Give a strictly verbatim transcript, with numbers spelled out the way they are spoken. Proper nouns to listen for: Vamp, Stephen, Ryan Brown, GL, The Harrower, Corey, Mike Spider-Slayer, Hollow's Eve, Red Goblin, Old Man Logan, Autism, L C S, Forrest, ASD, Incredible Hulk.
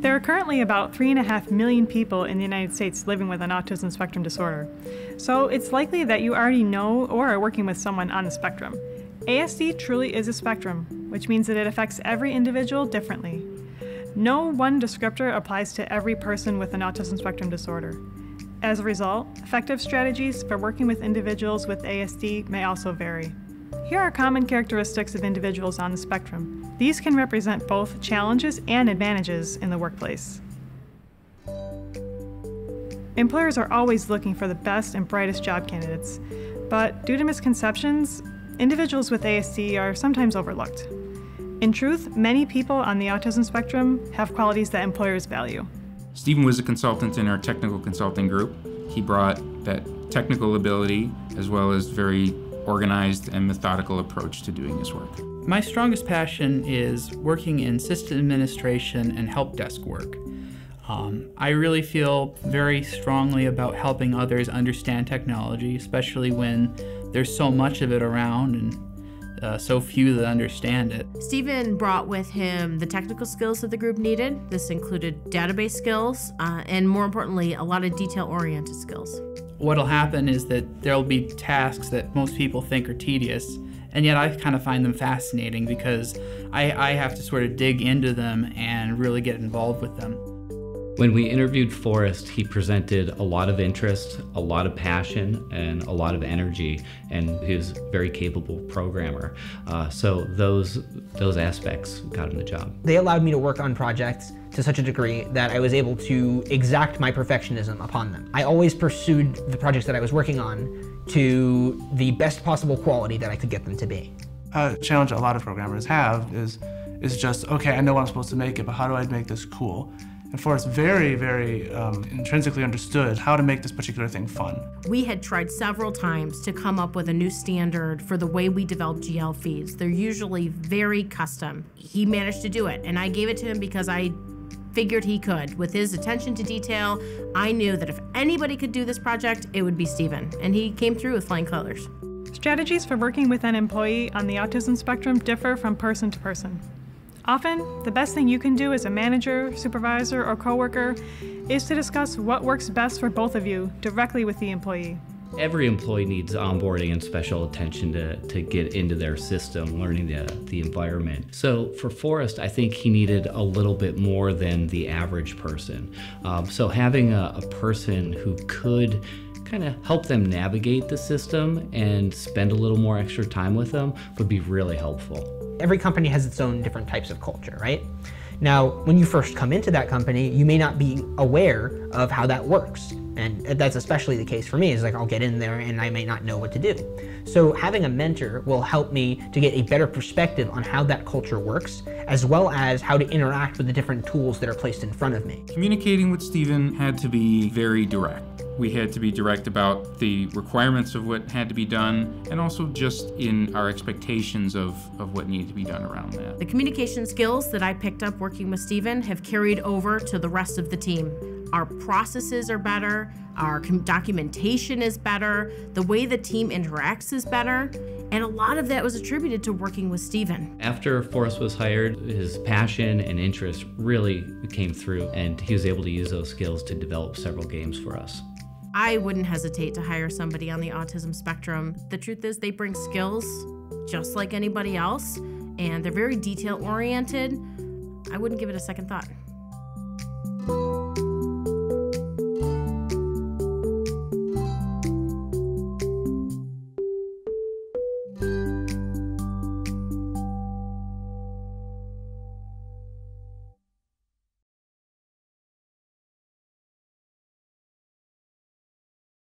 There are currently about three and a half million people in the United States living with an autism spectrum disorder, so it's likely that you already know or are working with someone on the spectrum. A S D truly is a spectrum, which means that it affects every individual differently. No one descriptor applies to every person with an autism spectrum disorder. As a result, effective strategies for working with individuals with A S D may also vary. Here are common characteristics of individuals on the spectrum. These can represent both challenges and advantages in the workplace. Employers are always looking for the best and brightest job candidates, but due to misconceptions, individuals with A S D are sometimes overlooked. In truth, many people on the autism spectrum have qualities that employers value. Stephen was a consultant in our technical consulting group. He brought that technical ability as well as very organized and methodical approach to doing his work. My strongest passion is working in system administration and help desk work. Um, I really feel very strongly about helping others understand technology, especially when there's so much of it around and uh, so few that understand it. Stephen brought with him the technical skills that the group needed. This included database skills uh, and, more importantly, a lot of detail-oriented skills. What'll happen is that there'll be tasks that most people think are tedious, and yet I kind of find them fascinating because I, I have to sort of dig into them and really get involved with them. When we interviewed Forrest, he presented a lot of interest, a lot of passion, and a lot of energy, and he was a very capable programmer. Uh, so those, those aspects got him the job. They allowed me to work on projects to such a degree that I was able to exact my perfectionism upon them. I always pursued the projects that I was working on to the best possible quality that I could get them to be. A challenge a lot of programmers have is, is just, okay, I know what I'm supposed to make it, but how do I make this cool? And Forrest very, very um, intrinsically understood how to make this particular thing fun. We had tried several times to come up with a new standard for the way we develop G L feeds. They're usually very custom. He managed to do it, and I gave it to him because I figured he could. With his attention to detail, I knew that if anybody could do this project, it would be Stephen, and he came through with flying colors. Strategies for working with an employee on the autism spectrum differ from person to person. Often, the best thing you can do as a manager, supervisor, or coworker is to discuss what works best for both of you directly with the employee. Every employee needs onboarding and special attention to, to get into their system, learning the, the environment. So for Forrest, I think he needed a little bit more than the average person. Um, so having a, a person who could kind of help them navigate the system and spend a little more extra time with them would be really helpful. Every company has its own different types of culture, right? Now, when you first come into that company, you may not be aware of how that works. And that's especially the case for me, is like I'll get in there and I may not know what to do. So having a mentor will help me to get a better perspective on how that culture works, as well as how to interact with the different tools that are placed in front of me. Communicating with Stephen had to be very direct. We had to be direct about the requirements of what had to be done, and also just in our expectations of, of what needed to be done around that. The communication skills that I picked up working with Stephen have carried over to the rest of the team. Our processes are better, our documentation is better, the way the team interacts is better. And a lot of that was attributed to working with Stephen. After Forrest was hired, his passion and interest really came through, and he was able to use those skills to develop several games for us. I wouldn't hesitate to hire somebody on the autism spectrum. The truth is, they bring skills just like anybody else, and they're very detail-oriented. I wouldn't give it a second thought.